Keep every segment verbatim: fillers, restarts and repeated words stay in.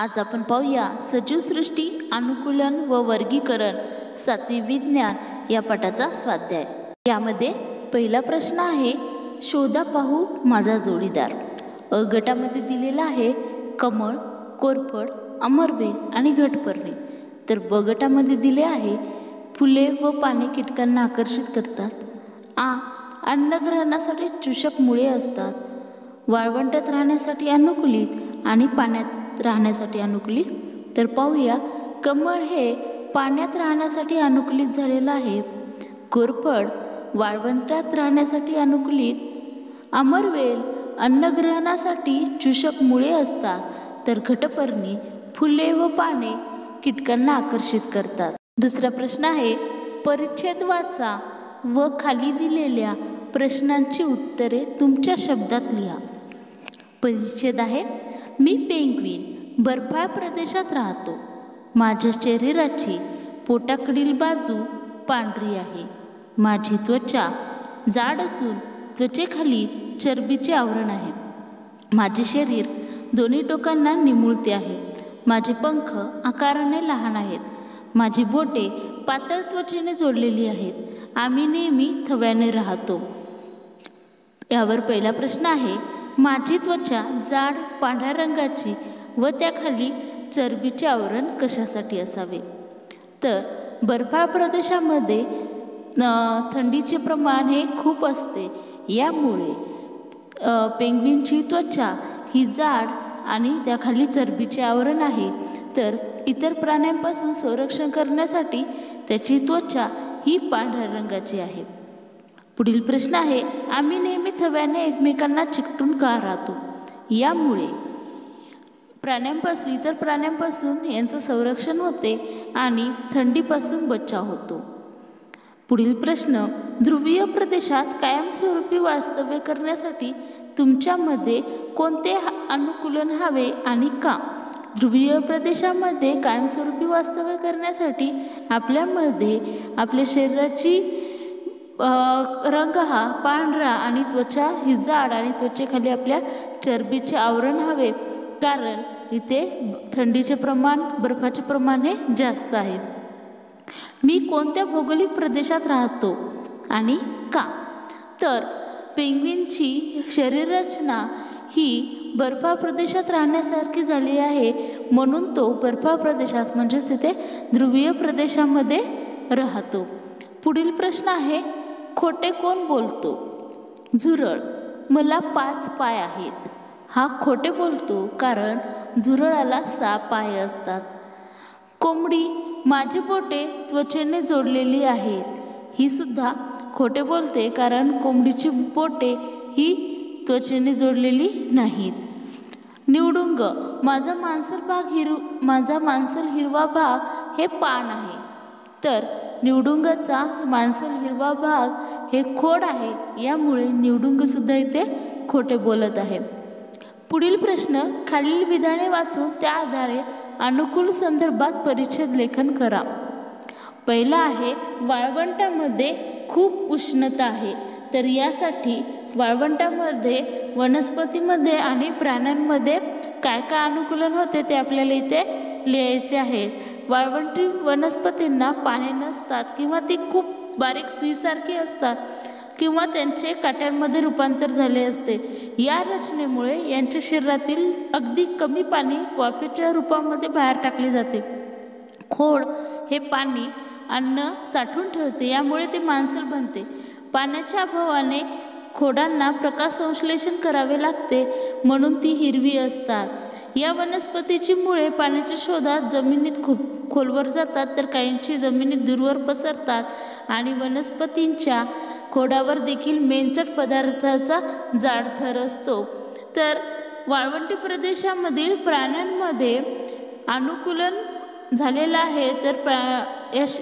आज आपण पाहूया सजीवसृष्टी अनुकूलन व वर्गीकरण सातवी विज्ञान या पाठाचा स्वाध्याय। यामध्ये पहिला प्रश्न आहे, शोधा पाहू माझा जोडीदार। अ गटामध्ये दिलेला आहे कमळ, कोरफड, अमरबेल आणि घटपर्णी। तर ब गटामध्ये दिले आहे फुले व पाने कीटकांना आकर्षित करतात। आ अन्नग्रहणासाठी चूषक मुळे असतात। वाळवंटात राहण्यासाठी अनुकूलित आणि पाण्यात राहण्यासाठी अनुकूलित। तर पाहूया कमळ हे पाण्यात राहण्यासाठी अनुकूलित झालेला आहे, कोरफड वाळवंटात राहण्यासाठी अनुकूलित, अमरवेल अन्नग्रहणासाठी चूषक मुळे असतात, तर घटपर्णी फुले व पाने कीटकांना आकर्षित करतात। दुसरा प्रश्न आहे परिच्छेद वाचा व खाली दिलेल्या प्रश्नांची उत्तरे तुमच्या शब्दात लिहा। परिच्छेद आहे, मी पेंग्विन बर्फाळ प्रदेशात राहतो। माझ्या शरीराची पोटाकडील बाजू पांढरी आहे। माझी त्वचा जाड असून त्वचेखाली चरबीचे आवरण आहे। माझे शरीर दोन्ही टोकांना निमुळते आहे। माझे पंख आकाराने लहान आहेत। माझी बोटे पातळ त्वचेने जोडलेली आहेत। आम्ही नेहमी थव्याने राहतो। यावर पहिला प्रश्न आहे, माझी त्वचा जाड पांढऱ्या रंगाची व त्याखाली चरबीचे आवरण कशासाठी असावे? तर बर्फाळ प्रदेशामध्ये थंडीचे प्रमाण हे खूप असते, यामुळे पेंग्विनची त्वचा ही जाड आणि त्याखाली चरबीचे आवरण आहे। तर इतर प्राण्यांपासून संरक्षण करण्यासाठी त्याची त्वचा ही पांढऱ्या रंगाची आहे। पुढील प्रश्न आहे, आम्ही नेहमी थव्याने एकमेकांना चिकटून का राहतो? यामुळे प्राण्यांपासून इतर प्राण्यांपासून यांचं संरक्षण होते आणि थंडीपासून बचाव होतो। पुढील प्रश्न, ध्रुवीय प्रदेशात कायमस्वरूपी वास्तव्य करण्यासाठी तुमच्यामध्ये कोणते अनुकूलन हवे आणि का? ध्रुवीय प्रदेशामध्ये कायमस्वरूपी वास्तव्य करण्यासाठी आपल्यामध्ये आपल्या शरीराची रंग हा पांढरा आणि त्वचा ही जाड आणि त्वचेखाली आपल्या चरबीचे आवरण हवे, कारण इथे थंडीचे प्रमाण बर्फाचे प्रमाण हे जास्त आहे। मी कोणत्या भौगोलिक प्रदेशात राहतो आणि का? तर पेंग्विनची शरीररचना ही बर्फाळ प्रदेशात राहण्यासारखी झाली आहे, म्हणून तो बर्फाळ प्रदेशात म्हणजेच तिथे ध्रुवीय प्रदेशामध्ये राहतो। पुढील प्रश्न आहे, खोटे कोण बोलतो? झुरळ, मला पाच पाय आहेत, हा खोटे बोलतो कारण झुरळाला सहा पाय असतात। कोंबडी, माझी बोटे त्वचेने जोडलेली आहेत, ही सुद्धा खोटे बोलते कारण कोंबडीची बोटे ही त्वचेने जोडलेली नाहीत। निवडुंग, माझा मांसल भाग हिर माझा मांसल हिरवा भाग हे पान आहे, तर निवडुंगाचा मांसल हिरवा भाग हे खोड आहे, यामुळे निवडुंगसुद्धा इथे खोटे बोलत आहे। पुढील प्रश्न, खालील विधाने वाचून त्या आधारे अनुकूल संदर्भात परिच्छेद लेखन करा। पहिला आहे, वाळवंटामध्ये खूप उष्णता आहे, तर यासाठी वाळवंटामध्ये वनस्पतीमध्ये आणि प्राण्यांमध्ये काय काय अनुकूलन होते ते आपल्याला इथे लिहायचे आहे। वाळवंटी वनस्पतींना पाने नसतात किंवा ती खूप बारीक सुईसारखी असतात किंवा त्यांचे काट्यांमध्ये रूपांतर झाले असते, या रचनेमुळे यांच्या शरीरातील अगदी कमी पाणी वाफेच्या रूपामध्ये बाहेर टाकले जाते। खोड हे पाणी अन्न साठवून ठेवते, यामुळे ते मांसल बनते। पाण्याच्या अभावाने खोडांना प्रकाश संश्लेषण करावे लागते, म्हणून ती हिरवी असतात। या वनस्पतीची मुळे पाण्याच्या शोधात जमिनीत खूप खोलवर जातात, तर काहींची जमिनीत दूरवर पसरतात आणि वनस्पतींच्या खोडावर देखील मेंचट पदार्थाचा जाड थर असतो। तर वाळवंटी प्रदेशामधील प्राण्यांमध्ये अनुकूलन झालेलं आहे, तर प्रा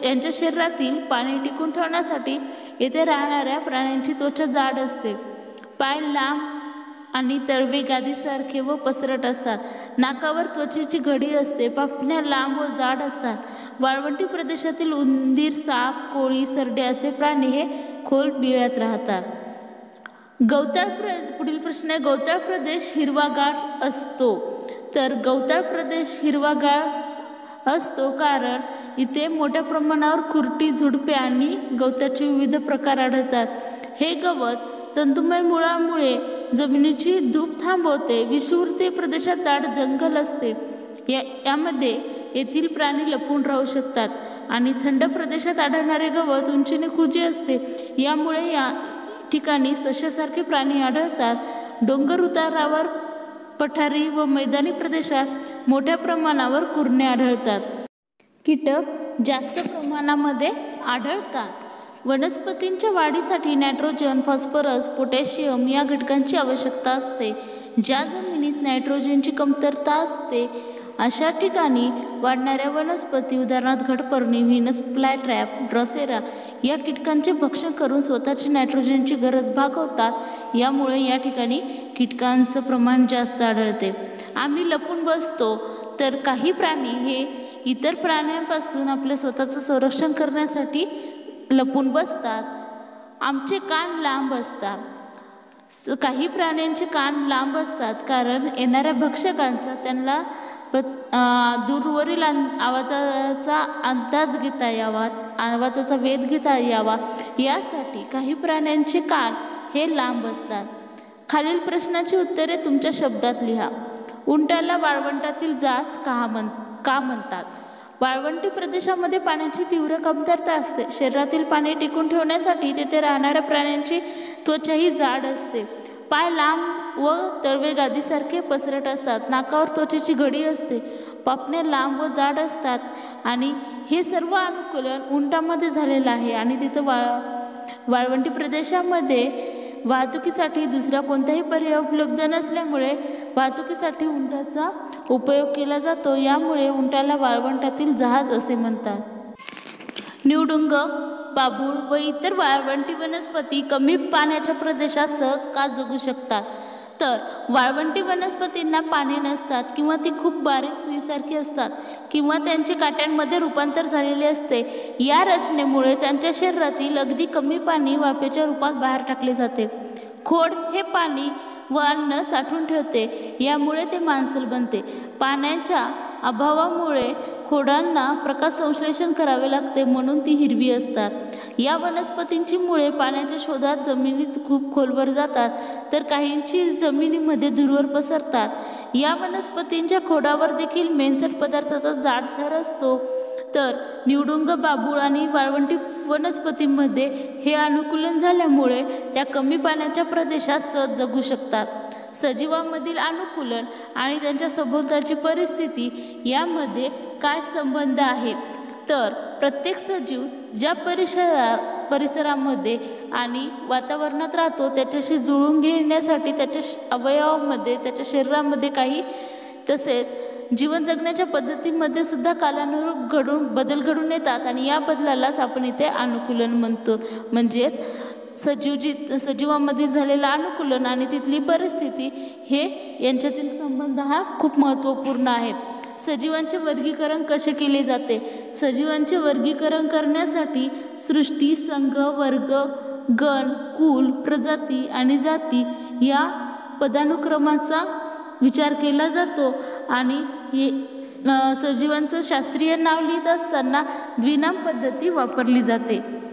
यांच्या शरीरातील पाणी टिकून ठेवण्यासाठी येथे राहणाऱ्या प्राण्यांची त्वचा जाड असते, पाय लांब आणि तळवे गादीसारखे व पसरट असतात, नाकावर त्वचेची घडी असते, पापण्या लांब व जाड असतात। वाळवंटी प्रदेशातील उंदीर, साप, कोळी, सरडे असे प्राणी हे खोल बिळात राहतात। गवताळ प्र पुढील प्रश्न आहे, गवताळ प्रदेश हिरवागार असतो, तर गवताळ प्रदेश हिरवागार असतो, कारण इथे मोठ्या प्रमाणावर खुरटी, झुडपे आणि गवताचे विविध प्रकार आढळतात. हे गवत तंतुमय मुळामुळे जमिनीची धूप थांबवते. विषुववृत्तीय प्रदेशात दाट जंगल असते, या यामध्ये येथील प्राणी लपून राहू शकतात. आणि थंड प्रदेशात आढळणारे गवत उंचीने खुजे असते, यामुळे या ठिकाणी सशासारखे प्राणी आढळतात. डोंगर उतारावर, पठारी व मैदानी प्रदेशात मोठ्या प्रमाणावर कुरणे आढळतात. कीटक जास्त प्रमाणामध्ये आढळतात. वनस्पतींच्या वाढीसाठी नायट्रोजन, फॉस्फरस, पोटॅशियम या घटकांची आवश्यकता असते. ज्या जमिनीत नायट्रोजनची कमतरता असते अशा ठिकाणी वाढणाऱ्या वनस्पती, उदाहरणार्थ घटपर्णी, व्हीनस फ्लायट्रॅप, ड्रॉसेरा या कीटकांचे भक्षण करून स्वतःची नायट्रोजनची गरज भागवतात. यामुळे या ठिकाणी कीटकांचं प्रमाण जास्त आढळते. आम्ही लपून बसतो, तर काही प्राणी हे इतर प्राण्यांपासून आपले स्वतःचं संरक्षण करण्यासाठी लपून बसतात. आमचे कान लांब असतात. काही प्राण्यांचे कान लांब असतात, कारण येणाऱ्या भक्षकांचा त्यांना दूरवरील आवाजाचा अंदाज घेता यावा, आवाजाचा वेध घेता यावा यासाठी काही प्राण्यांचे कान हे लांब असतात. खालील प्रश्नाची उत्तरे तुमच्या शब्दात लिहा. उंटाला वाळवंटातील जाच का म्हण का म्हणतात? वाळवंटी प्रदेशामध्ये पाण्याची तीव्र कमतरता असते. शरीरातील पाणी टिकून ठेवण्यासाठी तेथे राहणाऱ्या प्राण्यांची त्वचाही जाड असते. पाय लांब व तळवे गादीसारखे पसरट असतात. नाकावर त्वचेची घडी असते. पापण्या लांब व जाड असतात. आणि हे सर्व अनुकूलन उंटामध्ये झालेलं आहे. आणि तिथं वा वाळवंटी प्रदेशामध्ये वाहतुकीसाठी दुसरा कोणताही पर्याय उपलब्ध नसल्यामुळे वाहतुकीसाठी उंटाचा उपयोग केला जातो. यामुळे उंटाला वाळवंटातील जहाज असे म्हणतात. निवडुंग, बाभूळ व इतर वाळवंटी वनस्पती कमी पाण्याच्या प्रदेशात सहज का जगू शकतात? तर वाळवंटी वनस्पतींना पाने नसतात, किंवा ती खूप बारीक सुईसारखी असतात, किंवा त्यांचे काट्यांमध्ये रूपांतर झालेले असते. या रचनेमुळे त्यांच्या शरीरातील अगदी कमी पाणी वाफेच्या रूपात बाहेर टाकले जाते. खोड हे पाणी व अन्न साठवून ठेवते, यामुळे ते मांसल बनते. पाण्याच्या अभावामुळे खोडांना प्रकाश संश्लेषण करावे लागते, म्हणून ती हिरवी असतात. या वनस्पतींची मुळे पाण्याच्या शोधात जमिनीत खूप खोलवर जातात, तर काहींची जमिनीमध्ये दूरवर पसरतात. या वनस्पतींच्या खोडावर देखील मेनसट पदार्थाचा जाड थर असतो. तर निवडुंग, बाभूळ आणि वाळवंटी वनस्पतींमध्ये हे अनुकूलन झाल्यामुळे त्या कमी पाण्याच्या प्रदेशात सहज जगू शकतात. सजीवांमधील अनुकूलन आणि त्यांच्या सभोवतालची परिस्थिती यामध्ये काय संबंध आहे? तर प्रत्येक सजीव ज्या परिसरा परिसरामध्ये आणि वातावरणात राहतो त्याच्याशी जुळून घेण्यासाठी त्याच्या अवयवामध्ये, त्याच्या शरीरामध्ये काही, तसेच जीवन जगण्याच्या पद्धतीमध्ये सुद्धा कालानुरूप घडून बदल घडून येतात. आणि या बदलालाच आपण इथे अनुकूलन म्हणतो. म्हणजेच सजीवजित सजीवांमध्ये झालेलं अनुकूलन आणि तिथली परिस्थिती हे यांच्यातील संबंध हा खूप महत्त्वपूर्ण आहे. सजीवांचे वर्गीकरण कसे केले जाते? सजीवांचे वर्गीकरण करण्यासाठी सृष्टी, संघ, वर्ग, गण, कुल, प्रजाती आणि जाती या पदानुक्रमाचा विचार केला जातो. आणि हे सजीवांचं शास्त्रीय नाव लिहित असताना द्विनाम पद्धती वापरली जाते.